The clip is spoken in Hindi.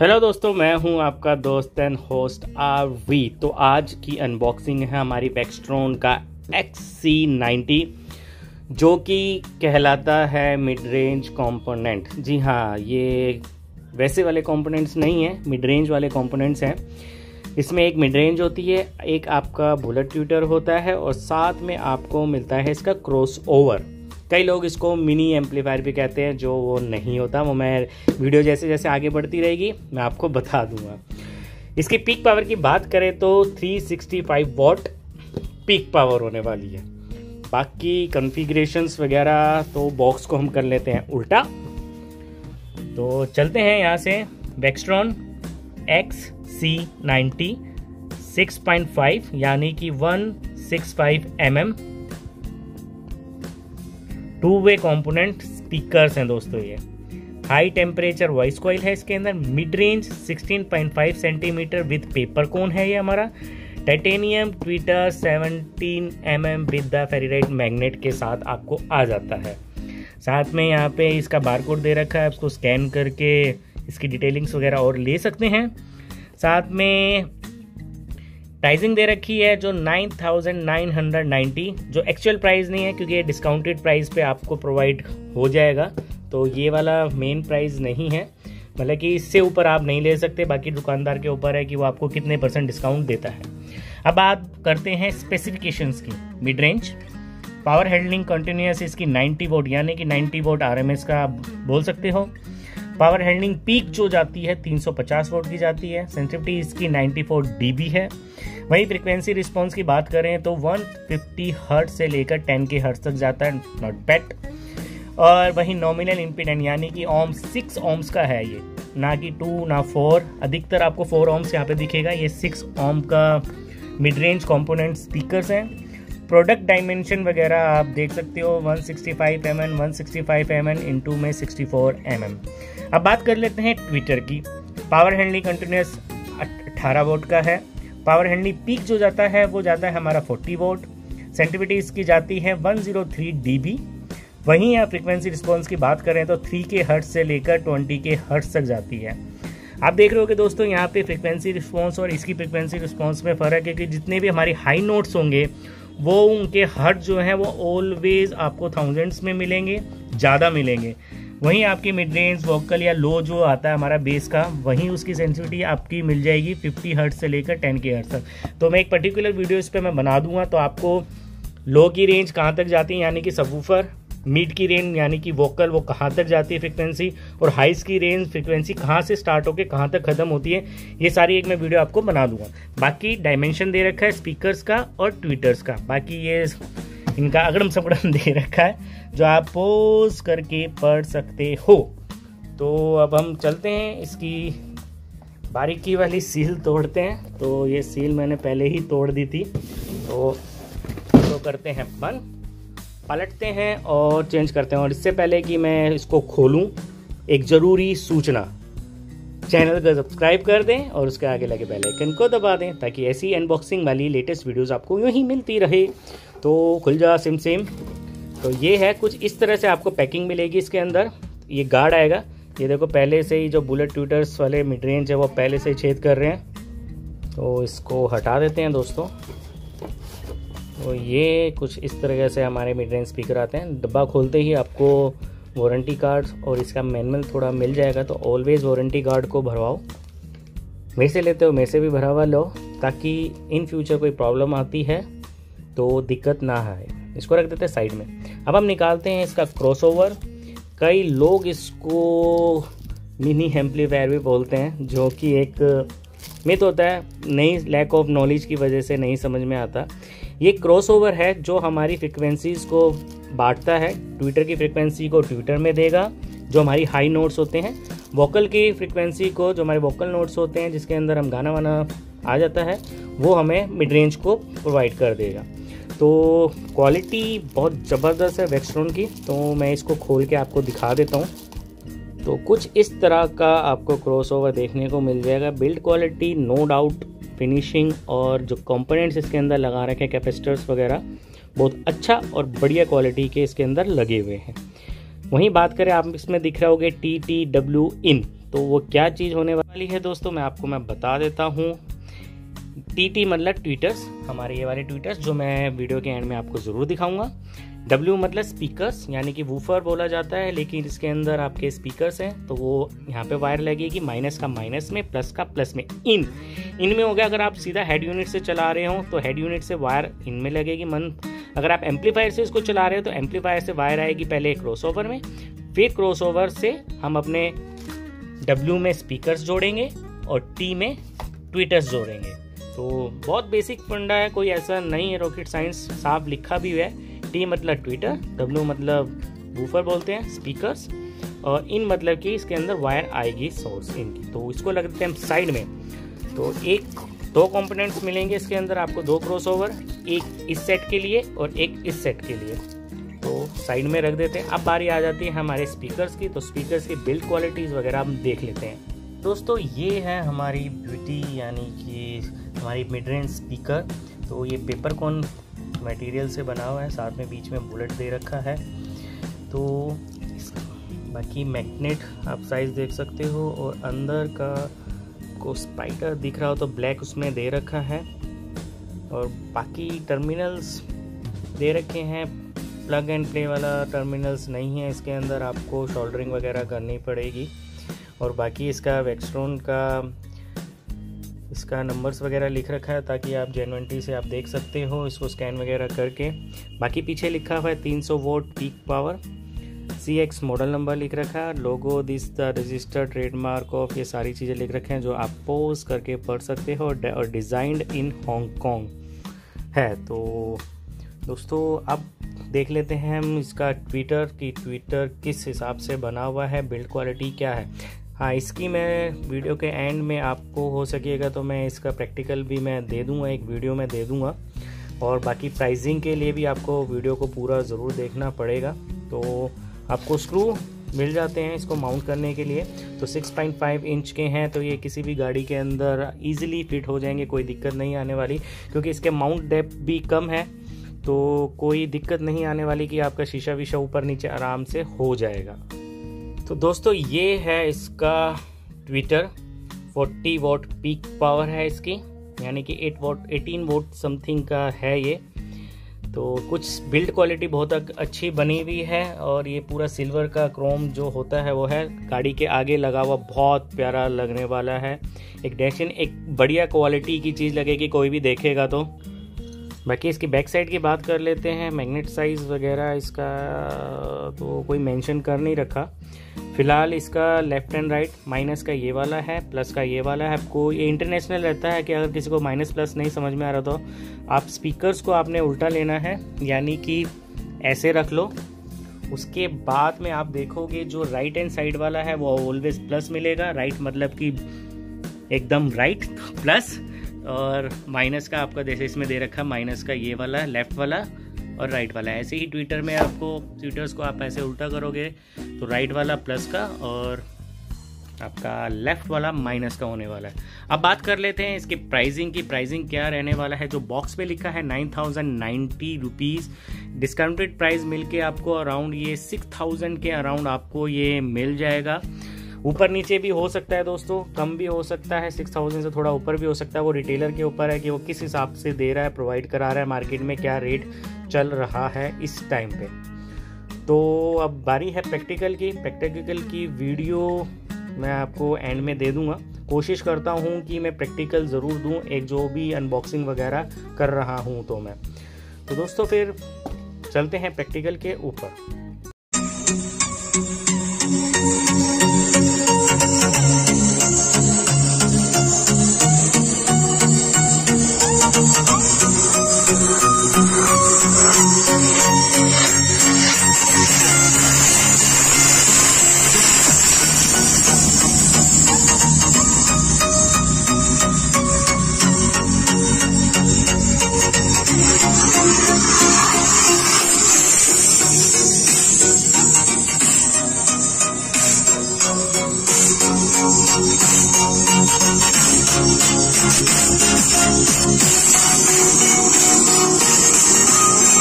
हेलो दोस्तों, मैं हूं आपका दोस्त एंड होस्ट आरवी। तो आज की अनबॉक्सिंग है हमारी वेक्सट्रॉन का XC90, जो कि कहलाता है मिड रेंज कॉम्पोनेंट। जी हाँ, ये वैसे वाले कॉम्पोनेंट्स नहीं है, मिड रेंज वाले कॉम्पोनेंट्स हैं। इसमें एक मिड रेंज होती है, एक आपका बुलेट ट्यूटर होता है और साथ में आपको मिलता है इसका क्रॉस ओवर। कई लोग इसको मिनी एम्पलीफायर भी कहते हैं, जो वो नहीं होता। वो मैं वीडियो जैसे जैसे आगे बढ़ती रहेगी मैं आपको बता दूंगा। इसकी पीक पावर की बात करें तो 365 वॉट पीक पावर होने वाली है। बाकी कॉन्फ़िगरेशंस वगैरह तो बॉक्स को हम कर लेते हैं उल्टा। तो चलते हैं यहाँ से। वेक्सट्रॉन XC90 6.5 यानी कि 165 mm two way component speakers हैं दोस्तों। ये हाई टेम्परेचर वॉइस कॉइल है इसके अंदर। Mid range 16.5 centimetre with paper cone है ये हमारा। Titanium tweeter 17 mm with the ferrite magnet के साथ आपको आ जाता है। साथ में यहाँ पे इसका बारकोड दे रखा है, आपको स्कैन करके इसकी डिटेलिंग्स वगैरह और ले सकते हैं। साथ में प्राइसिंग दे रखी है जो 9,990, जो एक्चुअल प्राइस नहीं है, क्योंकि ये डिस्काउंटेड प्राइस पे आपको प्रोवाइड हो जाएगा। तो ये वाला मेन प्राइस नहीं है, मतलब कि इससे ऊपर आप नहीं ले सकते। बाकी दुकानदार के ऊपर है कि वो आपको कितने % डिस्काउंट देता है। अब आप करते हैं स्पेसिफिकेशंस की। Mid range power handling continuous इसकी 90 वोट यानी कि 90 वोट RMS का आप बोल सकते हो। पावर हैंडलिंग पीक जो जाती है 350 वोट की जाती है। सेंसिटिविटी इसकी 94 dB है। वहीं फ्रीक्वेंसी रिस्पांस की बात करें तो 150 हर्ट्ज से लेकर 10K हर्ट्ज तक जाता है, नॉट बैड। और वहीं नॉमिनल इम्पीडेंस यानी कि ओम्स 6 ओम्स का है ये, ना कि 2 ना 4। अधिकतर आपको 4 ओम्स यहाँ पे दिखेगा। ये 6 ओम का मिड रेंज कॉम्पोनेंट स्पीकर्स हैं। प्रोडक्ट डायमेंशन वगैरह आप देख सकते हो, 165 mm 165 mm × में 64 mm। अब बात कर लेते हैं ट्विटर की। पावर हैंडलिंग कंटिन्यूस 18 वोट का है। पावर हैंडलिंग पीक जो जाता है वो जाता है हमारा 40 वोट। सेंसिटिविटी इसकी जाती है 103 dB। वहीं यहाँ फ्रीक्वेंसी रिस्पॉन्स की बात करें तो 3K हर्ट्ज से लेकर 20K हर्ट्ज तक जाती है। आप देख रहे हो कि दोस्तों यहाँ पे फ्रीक्वेंसी रिस्पॉन्स और इसकी फ्रीक्वेंसी रिस्पॉन्स में फ़र्क है, क्योंकि जितने भी हमारे हाई नोट्स होंगे वो उनके हर्ट जो हैं वो ऑलवेज आपको थाउजेंड्स में मिलेंगे, ज़्यादा मिलेंगे। वहीं आपकी मिड रेंज वोकल या लो जो आता है हमारा बेस का, वहीं उसकी सेंसिटिविटी आपकी मिल जाएगी 50 हर्ट से लेकर 10K हर्ट तक। तो मैं एक पर्टिकुलर वीडियो इस पर मैं बना दूंगा, तो आपको लो की रेंज कहाँ तक जाती है यानी कि सबवूफर, मिड की रेंज यानी कि वोकल वो कहाँ तक जाती है फ्रिक्वेंसी, और हाइस की रेंज फ्रिक्वेंसी कहाँ से स्टार्ट होकर कहाँ तक ख़त्म होती है, ये सारी एक मैं वीडियो आपको बना दूंगा। बाकी डायमेंशन दे रखा है स्पीकर्स का और ट्विटर्स का। बाकी ये इनका अगड़म सगड़म दे रखा है, जो आप पोज करके पढ़ सकते हो। तो अब हम चलते हैं, इसकी बारीकी वाली सील तोड़ते हैं। तो ये सील मैंने पहले ही तोड़ दी थी, तो करते हैं अपन, पलटते हैं और चेंज करते हैं। और इससे पहले कि मैं इसको खोलूं, एक ज़रूरी सूचना, चैनल को सब्सक्राइब कर दें और उसके आगे लगे बेल आइकन को दबा दें, ताकि ऐसी अनबॉक्सिंग वाली लेटेस्ट वीडियोस आपको यूं ही मिलती रहे। तो खुल जा सिम सिम। तो ये है कुछ इस तरह से आपको पैकिंग मिलेगी। इसके अंदर ये गार्ड आएगा। ये देखो, पहले से ही जो बुलेट ट्यूटर्स वाले मिड रेंज है वो पहले से ही छेद कर रहे हैं, तो इसको हटा देते हैं दोस्तों। तो ये कुछ इस तरह से हमारे मिड रेंज स्पीकर आते हैं। डब्बा खोलते ही आपको वारंटी कार्ड और इसका मैनुअल थोड़ा मिल जाएगा। तो ऑलवेज़ वारंटी कार्ड को भरवाओ। मेरे से लेते हो मेरे से भी भरावा लो, ताकि इन फ्यूचर कोई प्रॉब्लम आती है तो दिक्कत ना आए। इसको रख देते हैं साइड में। अब हम निकालते हैं इसका क्रॉसओवर। कई लोग इसको मिनी एम्पलीफायर भी बोलते हैं, जो कि एक मिथ होता है, नहीं, लैक ऑफ नॉलेज की वजह से नहीं समझ में आता। ये क्रॉसओवर है जो हमारी फ्रिक्वेंसीज़ को बांटता है। ट्विटर की फ्रिक्वेंसी को ट्विटर में देगा, जो हमारी हाई नोट्स होते हैं। वोकल की फ्रिक्वेंसी को, जो हमारे वोकल नोट्स होते हैं जिसके अंदर हम गाना वाना आ जाता है, वो हमें मिड रेंज को प्रोवाइड कर देगा। तो क्वालिटी बहुत ज़बरदस्त है वेक्सट्रॉन की। तो मैं इसको खोल के आपको दिखा देता हूँ। तो कुछ इस तरह का आपको क्रॉसओवर देखने को मिल जाएगा। Build quality, no doubt, finishing और जो कंपोनेंट्स इसके अंदर लगा रखे हैं, कैपेसिटर्स वगैरह, बहुत अच्छा और बढ़िया क्वालिटी के इसके अंदर लगे हुए हैं। वहीं बात करें, आप इसमें दिख रहा होगा TTW in, तो वो क्या चीज़ होने वाली है दोस्तों, मैं आपको बता देता हूँ। TT मतलब ट्वीटर्स, हमारे ये वाले ट्वीटर्स जो मैं वीडियो के एंड में आपको ज़रूर दिखाऊंगा। W मतलब स्पीकर्स, यानी कि वूफर बोला जाता है, लेकिन इसके अंदर आपके स्पीकर्स हैं तो वो यहाँ पे वायर लगेगी, माइनस का माइनस में, प्लस का प्लस में। इन में हो गया, अगर आप सीधा हेड यूनिट से चला रहे हो तो हेड यूनिट से वायर इनमें लगेगी। अगर आप एम्पलीफायर से इसको चला रहे हो तो एम्पलीफायर से वायर आएगी पहले क्रॉसओवर में, फिर क्रॉसओवर से हम अपने W में स्पीकर्स जोड़ेंगे और T में ट्वीटर्स जोड़ेंगे। तो बहुत बेसिक फंडा है, कोई ऐसा नहीं है रॉकेट साइंस, साफ लिखा भी हुआ है। T मतलब ट्विटर, W मतलब वूफर बोलते हैं, स्पीकर्स, और इन मतलब कि इसके अंदर वायर आएगी सोर्स इनकी। तो इसको लगते हैं हम साइड में, तो दो कंपोनेंट्स मिलेंगे इसके अंदर आपको, दो क्रॉसओवर, एक इस सेट के लिए और एक इस सेट के लिए, तो साइड में रख देते हैं। अब बारी आ जाती है हमारे स्पीकर्स की, तो स्पीकर्स की बिल्ड क्वालिटीज़ वगैरह हम देख लेते हैं। दोस्तों ये है हमारी ब्यूटी, यानी कि हमारी मिड रेंज स्पीकर। तो ये पेपर कॉन मटेरियल से बना हुआ है, साथ में बीच में बुलेट दे रखा है। तो बाकी मैग्नेट आप साइज़ देख सकते हो, और अंदर का को स्पाइडर दिख रहा हो तो ब्लैक उसमें दे रखा है, और बाकी टर्मिनल्स दे रखे हैं। प्लग एंड प्ले वाला टर्मिनल्स नहीं है इसके अंदर, आपको शोल्डरिंग वगैरह करनी पड़ेगी। और बाकी इसका वेक्सट्रॉन का इसका नंबर्स वगैरह लिख रखा है ताकि आप जेन्युइनिटी से आप देख सकते हो इसको स्कैन वगैरह करके। बाकी पीछे लिखा हुआ है 300 watt peak power, CX model number लिख रखा है, logo, this the registered trademark of, ये सारी चीज़ें लिख रखे हैं जो आप पोज करके पढ़ सकते हो, और डिज़ाइंड इन हांगकांग है। तो दोस्तों अब देख लेते हैं हम इसका ट्विटर किस हिसाब से बना हुआ है, बिल्ड क्वालिटी क्या है। हाँ, इसकी मैं वीडियो के एंड में आपको हो सकेगा तो मैं इसका प्रैक्टिकल भी मैं दे दूंगा, एक वीडियो में दे दूंगा। और बाकी प्राइसिंग के लिए भी आपको वीडियो को पूरा ज़रूर देखना पड़ेगा। तो आपको स्क्रू मिल जाते हैं इसको माउंट करने के लिए, तो 6.5 इंच के हैं, तो ये किसी भी गाड़ी के अंदर ईजिली फिट हो जाएंगे, कोई दिक्कत नहीं आने वाली, क्योंकि इसके माउंट डेप्थ भी कम है, तो कोई दिक्कत नहीं आने वाली कि आपका शीशा विशा ऊपर नीचे आराम से हो जाएगा। तो दोस्तों ये है इसका ट्विटर, 40 वोट पीक पावर है इसकी, यानी कि 18 वोट समथिंग का है ये। तो कुछ बिल्ड क्वालिटी बहुत अच्छी बनी हुई है, और ये पूरा सिल्वर का क्रोम जो होता है वो है, गाड़ी के आगे लगा हुआ, बहुत प्यारा लगने वाला है, एक डेशन, एक बढ़िया क्वालिटी की चीज़ लगेगी कोई भी देखेगा तो। बाकी इसकी बैक साइड की बात कर लेते हैं, मैग्नेट साइज़ वगैरह इसका तो कोई मेंशन कर नहीं रखा फ़िलहाल। इसका लेफ़्ट एंड राइट माइनस का ये वाला है, प्लस का ये वाला है। आपको ये इंटरनेशनल रहता है कि अगर किसी को माइनस प्लस नहीं समझ में आ रहा तो आप स्पीकर्स को आपने उल्टा लेना है, यानी कि ऐसे रख लो, उसके बाद में आप देखोगे जो राइट हैंड साइड वाला है वो ऑलवेज प्लस मिलेगा। राइट मतलब कि एकदम राइट प्लस, और माइनस का आपका जैसे इसमें दे रखा माइनस का ये वाला, लेफ़्ट वाला और राइट वाला। ऐसे ही ट्विटर में आपको ट्विटर्स को आप ऐसे उल्टा करोगे तो राइट वाला प्लस का और आपका लेफ़्ट वाला माइनस का होने वाला है। अब बात कर लेते हैं इसके प्राइसिंग की, प्राइसिंग क्या रहने वाला है। जो बॉक्स पे लिखा है 9090 रुपीज़, डिस्काउंटेड प्राइस मिलके आपको अराउंड ये 6000 के अराउंड आपको ये मिल जाएगा। ऊपर नीचे भी हो सकता है दोस्तों, कम भी हो सकता है, 6000 से थोड़ा ऊपर भी हो सकता है, वो रिटेलर के ऊपर है कि वो किस हिसाब से दे रहा है, प्रोवाइड करा रहा है, मार्केट में क्या रेट चल रहा है इस टाइम पे। तो अब बारी है प्रैक्टिकल की। प्रैक्टिकल की वीडियो मैं आपको एंड में दे दूंगा, कोशिश करता हूं कि मैं प्रैक्टिकल ज़रूर दूं, एक जो भी अनबॉक्सिंग वगैरह कर रहा हूं तो मैं। तो दोस्तों फिर चलते हैं प्रैक्टिकल के ऊपर।